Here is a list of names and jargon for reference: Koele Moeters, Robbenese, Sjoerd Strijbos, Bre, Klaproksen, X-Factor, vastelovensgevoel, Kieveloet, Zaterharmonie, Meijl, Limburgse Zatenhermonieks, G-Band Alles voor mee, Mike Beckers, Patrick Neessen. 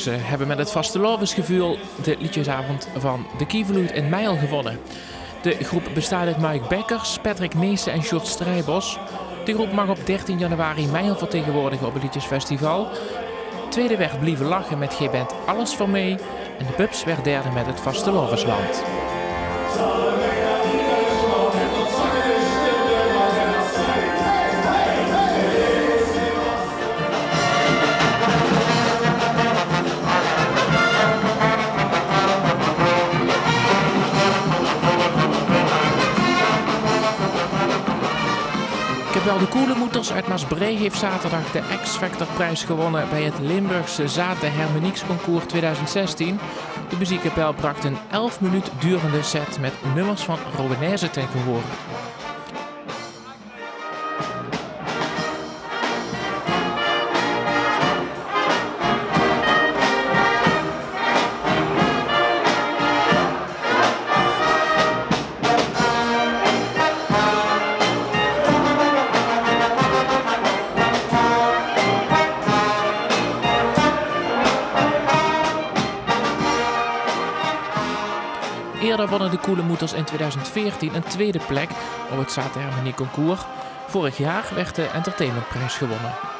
Klaproksen hebben met het vastelovensgevoel de liedjesavond van de Kieveloet in Meijl gewonnen. De groep bestaat uit Mike Beckers, Patrick Neessen en Sjoerd Strijbos. De groep mag op 13 januari Meijl vertegenwoordigen op het liedjesfestival. Tweede werd Blieven Lachen met G-Band Alles voor mee en de Bubs werd derde met het vastelovensland. Terwijl de Koele Moeters uit Bre heeft zaterdag de X-Factor prijs gewonnen bij het Limburgse Zatenhermonieks Concours 2016. De muziekkapel bracht een 11 minuut durende set met nummers van Robbenese ten gehoor. Eerder wonnen de Koele Moeters in 2014 een tweede plek op het Zaterharmonie Concours. Vorig jaar werd de entertainmentprijs gewonnen.